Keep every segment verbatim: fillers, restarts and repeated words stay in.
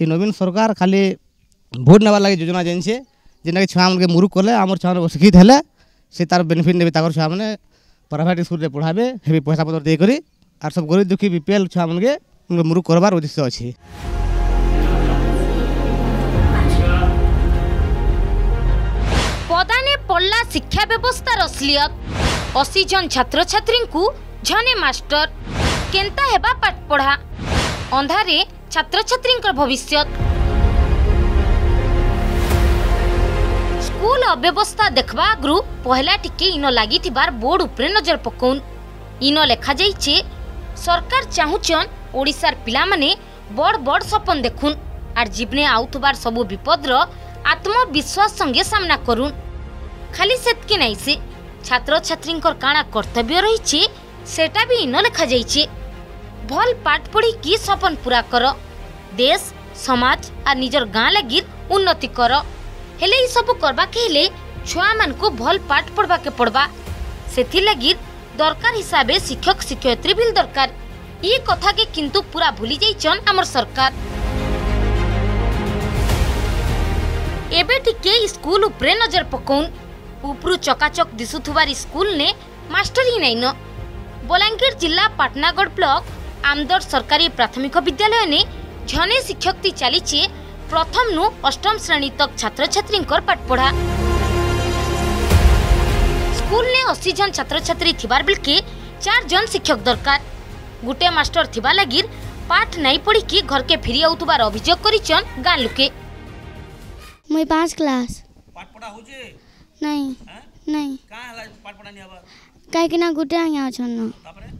ये नवीन सरकार खाली भोट नेबार लगे योजना जानसे जेनटा कि छुआ मन के मुरुख कले आम छुआ शिक्षित है से तार बेनिफिट ने छुआ मैंने प्राइट स्कूल में पढ़ाबे हे पैसा पतर देकर आर सब गरीब दुखी बीपीएल छुआ मन के मुरुख करवार उद्देश्य अच्छे। पदाने पड़ला शिक्षा व्यवस्था असलियत अशी जन छात्र छात्री जने मास्टर केंता हेबा पाठ पढ़ा अंधारे छात्र छात्री भविष्य स्कूल अव्यवस्था देखवा आगु पहला टिके इन लगी बोर्ड उपरे नजर पकौन इन लेखा जाइए सरकार चाहूचन ओडिशार पिला माने बड़ बड़ सपन देखुन आर जीवने आउथबार सबु विपदर आत्मविश्वास संगे सामना करुन। खाली सेतकी नहीं से छात्र छात्री काणा कर्तव्य रही सेटा भी इन लेखा जाइए भल पाठ पढ़ी कि सपन पूरा कर देश समाज आर निजर गाँ लगी उन्नति कर हेले सब करवा के हेले छुआ मान को भल पाठ पढ़वा के पड़वा से लगी दरकार हिसाब से शिक्षक शिक्षयित्री भी दरकार ये कथा के किंतु पूरा भूली जाइछन आमर सरकार। एबे टिके स्कूल उपरे नजर पकौन उपरू चकाचक दिशुथुवार स्कूल ने मास्टर ही नाइन। बलांगीर जिला पाटनागढ़ ब्लॉक आमदर सरकारी प्राथमिक विद्यालय ने जने शिक्षकती चली प्रथम नु अष्टम श्रेणी तक छात्र छात्री पाठ पढ़ा स्कूल ने अस्सी जन छात्र छात्री थिबार बिल के चार जन शिक्षक दरकार गुटे मास्टर थिबा लगी पाठ नहीं पढ़ी कि घर के फिरी आउतुबार अभियोग करिचन गां लुके। मैं पांच क्लास पाठ पढ़ा हो जे नहीं है? नहीं का हला पाठ पढ़ा नहीं आबा काहे कि ना गुटे आया छन न तापरे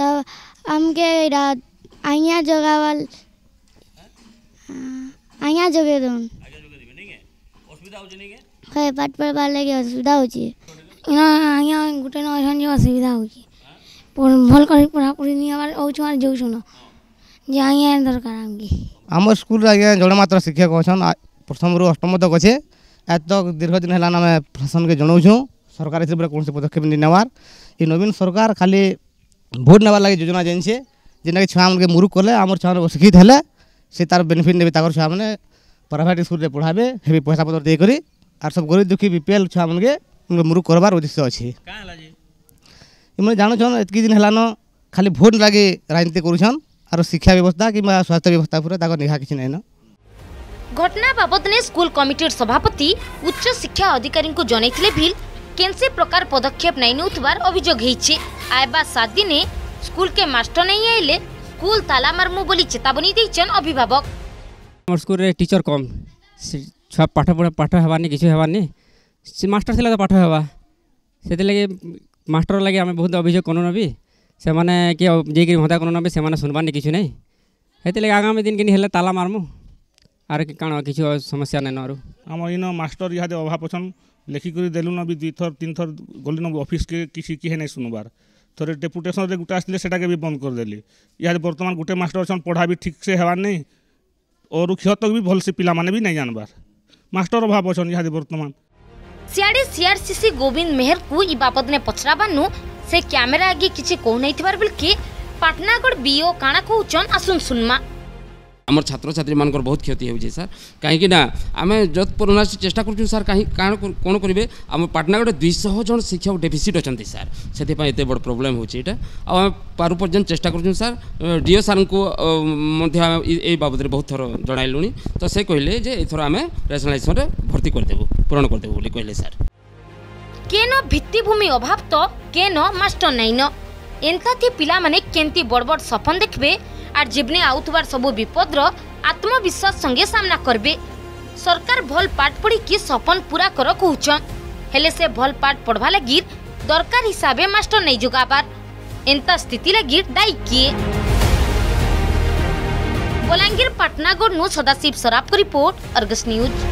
तब हमके इरा आया जगावल आया जगे दोन आया जगे दिबे नहीं है असुविधा हो जे नहीं है है पाठ पढ़वा लगे असुविधा हो जे ना आया गुटे न हन असुविधा हो जे पर भल कर पढ़ा पड़ी नहीं आवार औ छुआ जो सुनो जे आया दरकार हमके हमर स्कूल आया जण मात्र शिक्षक होछन प्रथम रु अष्टम तक अछे एत तक दीर्घ दिन हला ना मैं प्रशासन के जणौ छु सरकार से पूरा कोन से पदक्षेप नि नेवार ई नवीन सरकार खाली भोट नेबार लगे योजना जानसे जेना कि छुआ मन के मुरुख कले आमर छुआ शिक्षित है से तार बेनिफिट ने छुआ मैंने प्राइट स्कूल में पढ़ाबे हे पैसा पतर देकर आर सब गरीब दुखी बीपीएल छुआ मन के मुरुख करवार उद्देश्य अच्छे। मैंने जानून एतक दिन है न खाली भोट लगे राजनीति करुन आर शिक्षा व्यवस्था कि स्वास्थ्य व्यवस्था पूरा निघा कि नहीं न। घटना बाबद ने स्कूल कमिटी सभापति उच्च शिक्षा अधिकारी को जन भी कैसे प्रकार पदक्षेप नहीं नौथबार अभियोग होइछे। आयबा सात दिने स्कूल के मास्टर नहीं आइले स्कूल ताला मारमु बोली चेतावनी देइछन अभिभावक। हमर स्कूल रे टीचर कम छुआ पाठ पढ़ा पाठ हेबानी किछु हेबानी से मास्टर थिला त पाठ हेबा सेते लगे मास्टर लगे हमें बहुत अभियोग कोन नबी से माने के जे कि हदा कोन नबी से माने सुनबानी किछु नै हेते लगे आगामी दिन किनी हेले ताला मारमु आर के काण किछु समस्या नै नरु हमर इनो मास्टर इहादे अभाव पछन लेखिक देलुन भी दुई थर तीन थर गलन ऑफिस के किसी किहे नहीं सुनबार थोड़े डेपुटेसन रे गुटा आसले सेटा के भी बंद कर देली यार वर्तमान गुटे मास्टर छन पढ़ा भी ठीक से हेबार नहीं और क्षत तक भी भल से पिला माने भी नहीं जानबार मास्टर अभाव छन यार वर्तमान। सियाड़ी सीआरसीसी गोविंद मेहर को ई बाबत ने पछराबानु से कैमरा आगे किछि को नै थिबार बिल के पाटनागढ़ बीओ काणा को चन आसुन सुनमा आमर छात्र छात्री मान बहुत क्षति हो सर कहीं आम जत पुराना चेषा कर सर कहीं कौन करेंगे आम पाटनागढ़ दुईश जन शिक्षक डेफिसीट अच्छा सार से बड़ प्रोब्लेम होता आम पारुपर्यन चेषा कर सर डीओ सार को बाबद बहुत थर जनलु तो से कहले एथर आम रेसनाइजेसन भर्ती करदेबू पूरण करदेबू कहले सर केन भित्तिभूमि अभाव तो केन मास्टर नाइन एंता पिला माने केंती बड़ बड़ सपन देखबे आर जीवने आउथबार सबु विपदर आत्मविश्वास संगे सामना करबे। सरकार भल पाठ पढ़ी कि सपन पूरा कर कहूचन हेले से भल पाठ पढ़वा लगी दरकार हिसाबे मास्टर नहीं जुगाबार एंता स्थिति लगी दायी किए। बलांगीर पाटनागढ़ नु Sadashiv Saraf report Argus news.